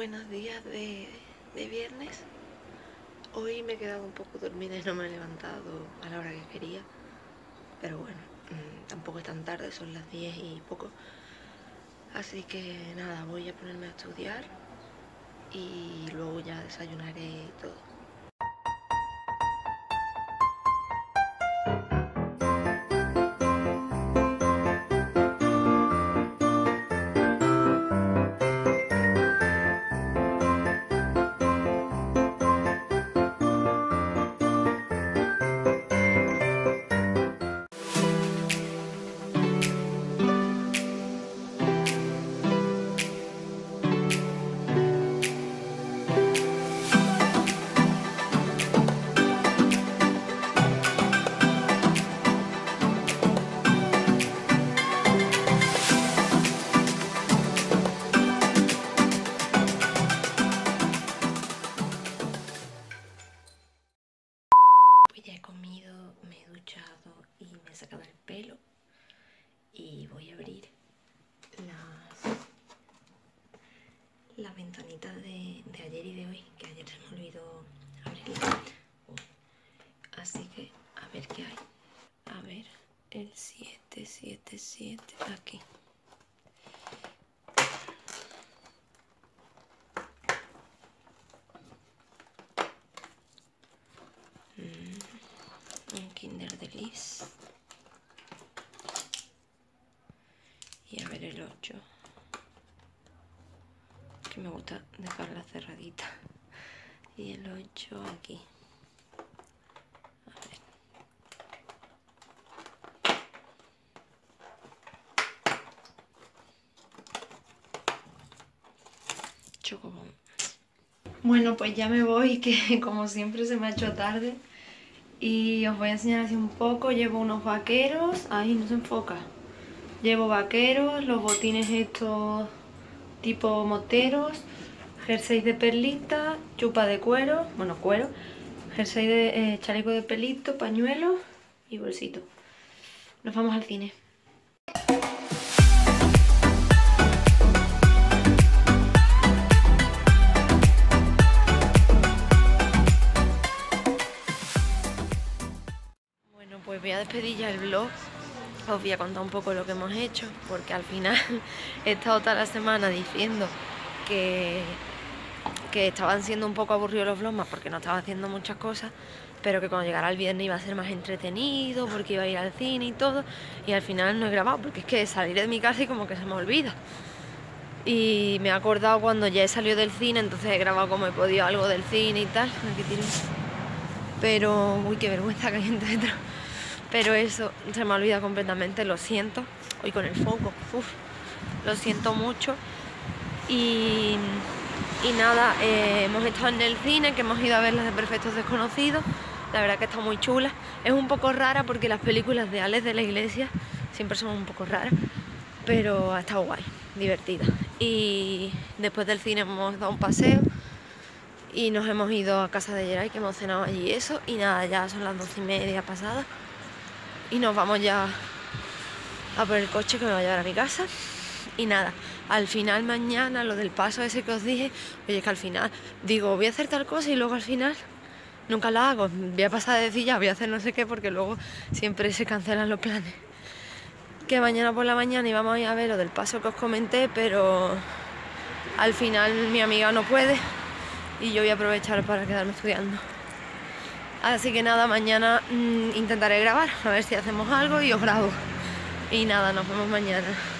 Buenos días de viernes. Hoy me he quedado un poco dormida y no me he levantado a la hora que quería, pero bueno, tampoco es tan tarde, son las 10 y poco. Así que nada, voy a ponerme a estudiar y luego ya desayunaré y todo. Las ventanitas de ayer y de hoy, que ayer se me olvidó abrirlas. Así que a ver qué hay. A ver, el 777 aquí. Un Kinder Delys. Y a ver el 8. Me gusta dejarla cerradita. Y el 8 aquí. A ver. Chocobón. Bueno, pues ya me voy, que como siempre se me ha hecho tarde. Y os voy a enseñar así un poco. Llevo unos vaqueros. Ahí no se enfoca. Llevo vaqueros, los botines estos tipo moteros, jersey de perlita, chupa de cuero, bueno cuero, jersey de chaleco de pelito, pañuelo y bolsito. Nos vamos al cine. Bueno, pues voy a despedir ya el vlog. Os voy a contar un poco lo que hemos hecho, porque al final he estado toda la semana diciendo que estaban siendo un poco aburridos los vlogs, porque no estaba haciendo muchas cosas, pero que cuando llegara el viernes iba a ser más entretenido, porque iba a ir al cine y todo, y al final no he grabado, porque es que saliré de mi casa y como que se me olvida. Y me he acordado cuando ya he salido del cine, entonces he grabado como he podido algo del cine y tal. Aquí tiro. Pero, uy, qué vergüenza que hay gente detrás. Pero eso, se me ha olvidado completamente, lo siento. Hoy con el foco, uf, lo siento mucho. Y nada, hemos estado en el cine, que hemos ido a ver las de Perfectos Desconocidos. La verdad que está muy chula. Es un poco rara porque las películas de Alex de la Iglesia siempre son un poco raras. Pero ha estado guay, divertida. Y después del cine hemos dado un paseo. Y nos hemos ido a casa de Geray, que hemos cenado allí eso. Y nada, ya son las 12:30 pasadas. Y nos vamos ya a por el coche que me va a llevar a mi casa. Y nada, al final mañana, lo del paso ese que os dije, oye, es que al final digo, voy a hacer tal cosa y luego al final nunca la hago. Voy a pasar de decir ya, voy a hacer no sé qué, porque luego siempre se cancelan los planes. Que mañana por la mañana íbamos a ir a ver lo del paso que os comenté, pero al final mi amiga no puede y yo voy a aprovechar para quedarme estudiando. Así que nada, mañana intentaré grabar, a ver si hacemos algo y os grabo. Y nada, nos vemos mañana.